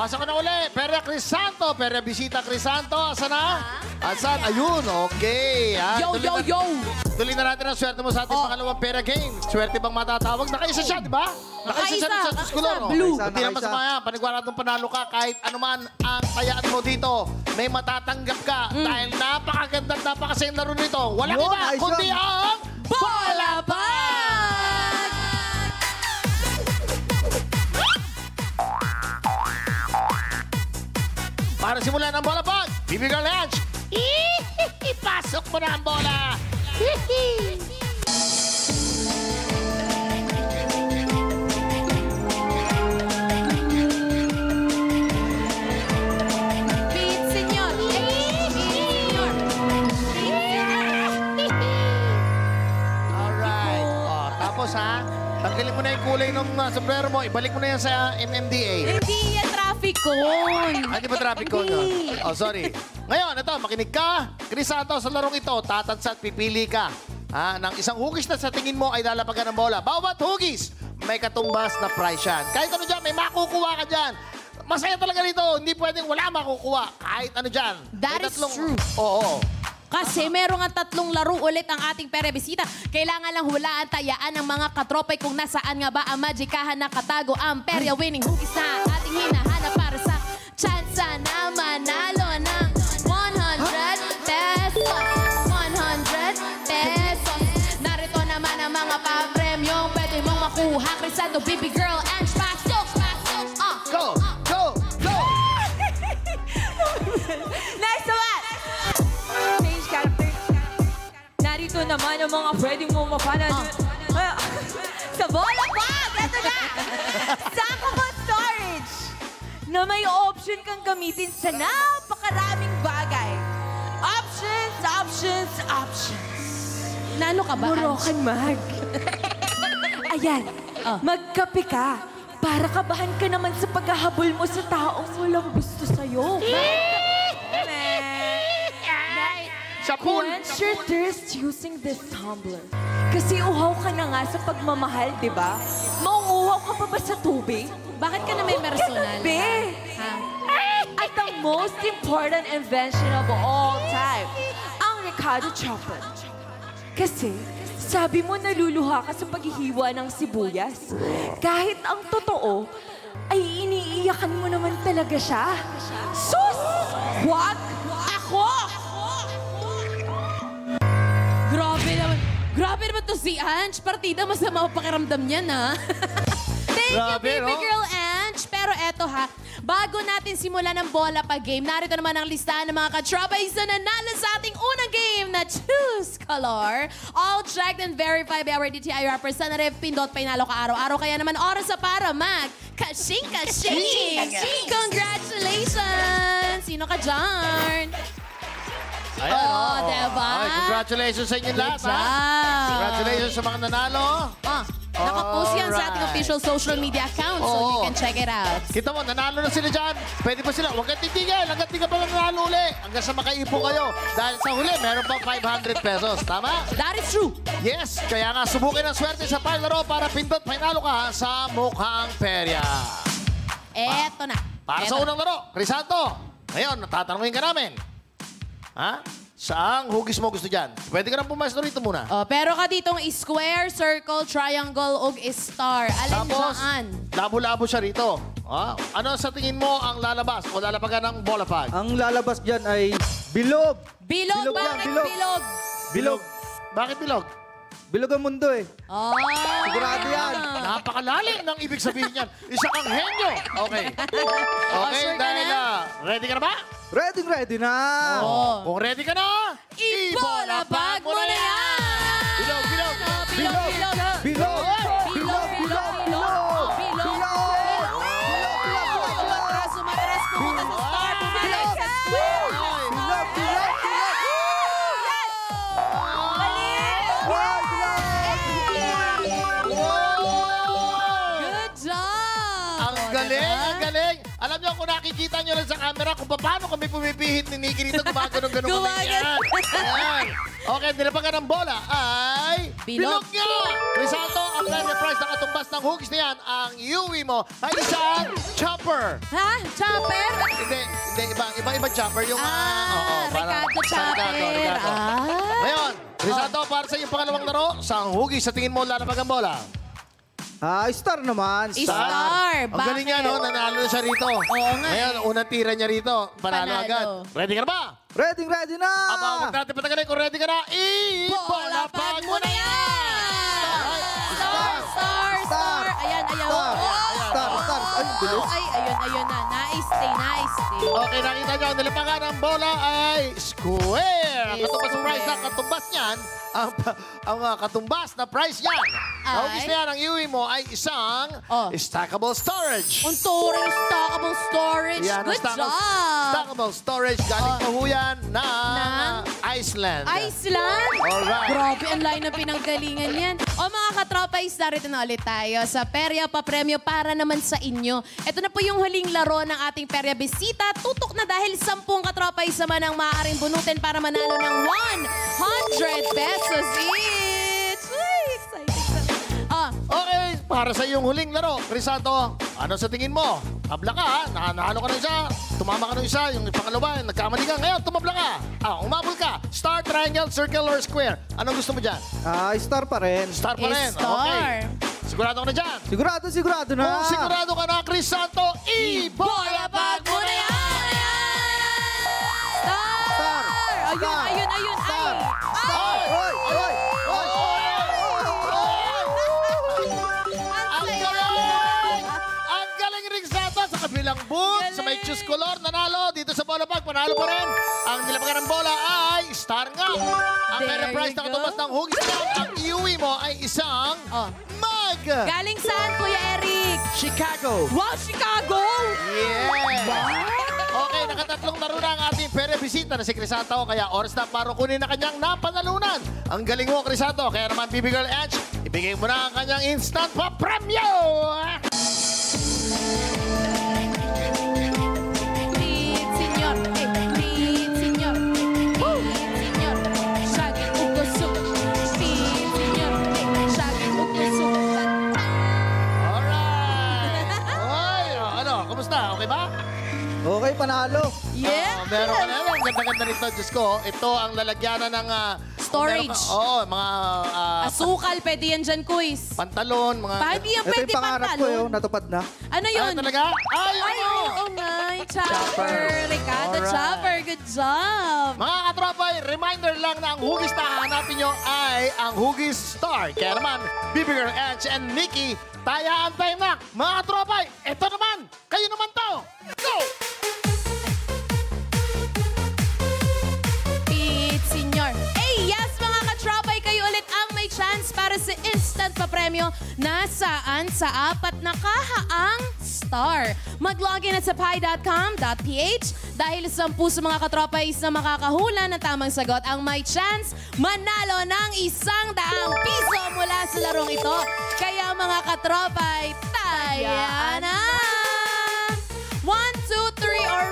Pasok na ulit. Peria Crisanto. Peria Bisita Crisanto. Asa na? Asa? Ayun. Okay. Ha? Yo, yo, yo. Tuloy na natin ang swerte mo sa ating pangalawang Peria Game. Swerte bang matatawag? Nakaisa siya, di ba? Nakaisa siya sa suskulor. Blue. Hindi naman sa maya. Paniguaradong panalo ka kahit anuman ang kayaan mo dito. May matatanggap ka. Dahil napakaganda at napakasayang laro nito. Walang iba kundi ang BOLABA! Para simulan ang bola pag, bibigyan lunch. Ipasok mo na ang bola. Alright. Oh, tapos ha, tanggalin mo na yung kulay ng sombrero mo. Ibalik mo na yan sa MMDA. Hindi yan traffic cone. Hindi ba traffic cone? Oh, sorry. Ngayon, ito, makinig ka. Crisanto, sa larong ito, tatansat, pipili ka. Nang isang hugis na sa tingin mo ay lalapagan ng bola. Bawat hugis, may katumbas na prize yan. Kahit ano dyan, may makukuha ka dyan. Masaya talaga dito. Hindi pwedeng wala makukuha. Kahit ano dyan. That is true. Oo. Kasi meron ang tatlong laro ulit ang ating Peria Bisita. Kailangan lang hulaan, tayaan ng mga katropay kung nasaan nga ba ang magikahan na katago ang Peria winning hugis na ating hinahanap para sa chance na manalo ng 100 pesos. 100 pesos. Narito naman ang mga papremyong pwede mong makuha. Crisanto, baby girl, and pasok, pasok. Go, go, go! Nice to watch! Narito naman ang mga pwedeng mong mapanan sa bola bag! Ito na! Stackable storage na may option kang gamitin sa napakaraming bagay. Options, options, options. Nalo ka ba? Morokan mag. Ayan, magkape ka para kabahan ka naman sa paghahabol mo sa taong walang gusto sa'yo. Quench your thirst using this tumbler. Kasi uhaw ka na nga sa pagmamahal, di ba? Mauuhaw ka pa ba sa tubig? Bakit ka na may personal? At ang most important invention of all time, ang Ricardo chopper. Kasi sabi mo naluluha ka sa paghihiwa ng sibuyas. Kahit ang totoo, ay iniiyakan mo naman talaga siya. Sus! Huwag ako! Grabe naman to si Ange. Partida, masama ang pakiramdam niya na. Thank you, baby girl Ange. Pero eto ha, bago natin simulan ang bola pa game, narito naman ang listahan ng mga katrabay sa nanalo sa ating unang game na Choose Color. All tracked and verified by our DTI representative. Pindot painalo ka araw-araw. Kaya naman oras sa para mag-kashing, kashing! Congratulations! Sino ka dyan? Ayan, diba? Ay, congratulations sa inyo lahat, ha? Congratulations sa mga nanalo. Nakapost yan sa ating official social media account, so you can check it out. Kita mo, nanalo na sila dyan. Pwede pa sila, huwag kang titigil, hanggang tiga pa nanalo ulit. Hanggang sa makaipo kayo. Dahil sa huli, meron pang 500 pesos, tama? That is true. Yes, kaya nga subukin ang swerte sa palaro para pindot panalo ka sa Mukhang Perya. Eto na. Para sa unang laro, Crisanto. Ngayon, tatanungin ka namin. Ha? Saang hugis mo gusto dyan? Pwede ka nang pumasok rito muna. Pero ka ditong square, circle, triangle, ug star. Alam mo saan? Labo-labo siya rito. Ano sa tingin mo ang lalabas o lalapagan ng bola pag? Ang lalabas dyan ay bilog. Bilog? Bakit bilog? Bilog. Bakit bilog? Bilog ang mundo eh. Sigurado yan. Napakalalim ng ibig sabihin yan. Isa kang henyo. Okay. Okay, dahil ready ka na ba? Ready, ready na! Kung ready ka na, ibolapag mo na yan! Bilog, bilog! Bilog, bilog! Bilog, bilog! Bilog, bilog! Bilog, bilog! Sumatras, sumatras! Bilog, bilog! Bilog, bilog! Bilog, bilog! Yes! Mali! Good job! Ang galing, ang galing! Alam niyo, kung nakikita niyo lang sa camera kung paano kami pumipihit ni Nikki rito, gumaganong-ganong kami. Ayan. Okay, nilapagan ng bola ay... Pilok nyo! Crisanto, ang grand prize na katumbas ng hugis na yan, ang Yui mo ay isang chopper. Ha? Chopper? Hindi. Iba chopper. Yung, Ricardo chopper. Ngayon, Crisanto, para sa iyong pangalawang laro, sa hugis, sa tingin mo, lalapag ang bola? Star naman. Star. Ang galing niya, no? Nanalo siya rito. Oo nga. Ngayon, unang tira niya rito. Panalo agad. Ready ka na ba? Ready na! Aba, huwag natin patagalin. Kung ready ka na, ibolapag mo na yan! Star! Ayan. Star. Ayun na. Nice day. Okay, nakita niyo. Ang nilapagan ng bola ay square. Ang katumbas ng prize na katumbas niyan. Ang katumbas na prize niyan. Naugis na yan. Ang iuwi mo ay isang stackable storage. Unturing stackable storage. Yan, good job! Stackable storage. Galing na huyan ng Iceland. Iceland? Alright. Grabe, ang line na pinanggalingan yan. O mga katropa, narito na ulit tayo sa Perya Papremyo para naman sa inyo. Ito na po yung huling laro ng ating Perya Bisita. Tutok na dahil 10 katropa isa man ang maaaring bunutin para manalo ng 100 pesos each. Uy, exciting. Okay, para sa iyong huling laro, Crisanto, ano sa tingin mo? Tabla ka, nanalo ka ng isa, tumama ka ng isa, yung pangalawa, nagkamali ka. Ngayon, tumabla ka. Umabol ka. Star, triangle, circle, or square. Anong gusto mo dyan? Star pa rin. Star pa rin. Okay. Sigurado ka na dyan? Sigurado na. Kung sigurado ka na, Crisanto, ibolapag mo na yan! Star! Ayun. Star! Star! Oy! Bilang boot sa may choose color, nanalo dito sa Bolabag, panalo pa rin. Ang nilabagan ng bola ay star nga. Ang pera prize na katumbas ng hugis na ang iuwi mo ay isang mug. Galing saan, Kuya Eric? Chicago. Wow, Chicago? Yeah. Wow. Okay, nakatatlong laro na ang ating pera bisita na si Crisanto, kaya oras na para kunin na kanyang napanalunan. Ang galing mo, Crisanto, kaya naman BB Girl Edge, ibigay mo na ang kanyang instant pa-premyo! Okay, panalo. Yeah. Meron ka na lang. Ganda-ganda nito, Diyos ko. Ito ang lalagyanan ng... storage. Oo, mga... asukal, pwede yan dyan, Kuis. Pantalon, mga... Pwede yan, pwede pantalon. Ito yung pangarap ko yun, natupad na. Ano yun? Ano talaga? Ay, my chopper. Ricardo, chopper. Good job. Mga katropay, reminder lang na ang hugis na hanapin nyo ay ang hugis star. Kaya naman, BB Girl Edge and Nikki, tayaan tayo na. Mga katropay, ito naman. Kayo naman to. Go! Chance para sa instant papremyo nasaan sa 4 na kahaang star. Mag-login at sa pie.com.ph dahil 10 sa mga katropa is na makakahula ng tamang sagot ang may chance manalo ng 100 piso mula sa larong ito. Kaya mga katropa, tayaan na! 1, 2, 3, or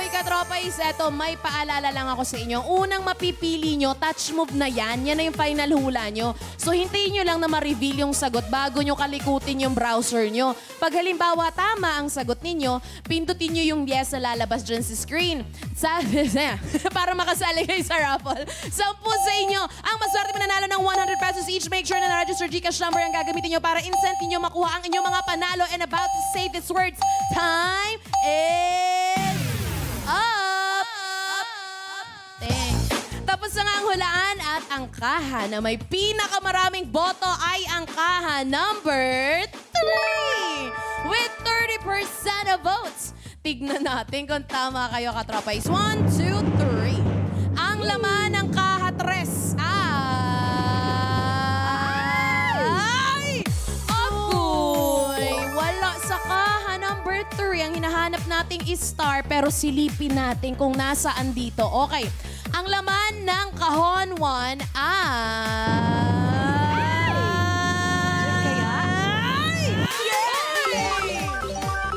4. Uy, katropa is eto, may paalala lang ako sa inyo. Unang mapipili nyo, touch move na yan. Yan na yung final hula nyo. So, hintayin nyo lang na ma-reveal yung sagot bago nyo kalikutin yung browser nyo. Pag halimbawa tama ang sagot ninyo, pindutin nyo yung yes na lalabas dyan sa screen. Sabi na, para makasali kayo sa raffle. 10 sa inyo, ang maswerte mananalo ng 100 pesos each. Make sure na na-register G-Cash number ang gagamitin nyo para instant ninyo makuha ang inyong mga panalo. And about to say these words, time is... Tapos na nga ang hulaan at ang kaha na may pinakamaraming boto ay ang kaha number 3 with 30% of votes. Tignan natin kung tama kayo, katropa. 1, 2, 3. Ang laman ng kaha 3 ay... Agoy! Wala sa kaha number 3. Ang hinahanap nating star pero silipin natin kung nasaan dito. Okay. Ang laman ng kahon 1 ay... Yay!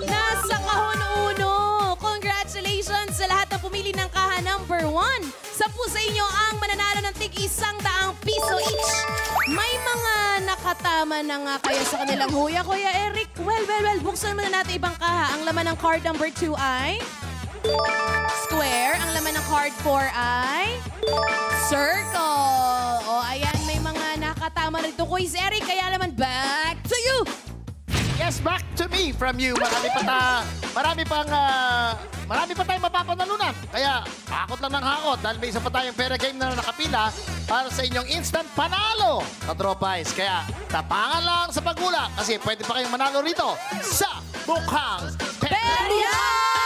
Nasa kahon 1. Congratulations sa lahat na pumili ng kaha number 1. 10 sa inyo ang mananalo ng tig 100 piso each. May Tama na nga kayo sa kanilang huya, Kuya Eric. Well, buksan muna natin ibang kaha. Ang laman ng card number 2 ay... square. Ang laman ng card 4 ay... circle. O, ayan, may mga nakatama rito, Kuya Eric. Kaya naman, back to you! Yes, back to me from you. Marami pa tayong mapapanalunan. Kaya, hakot lang ng hakot dahil may isa pa tayong pera game na nakapila para sa inyong instant panalo na Tropies. Kaya, tapangan lang sa pagula kasi pwede pa kayong manalo rito sa Mukhang Perya!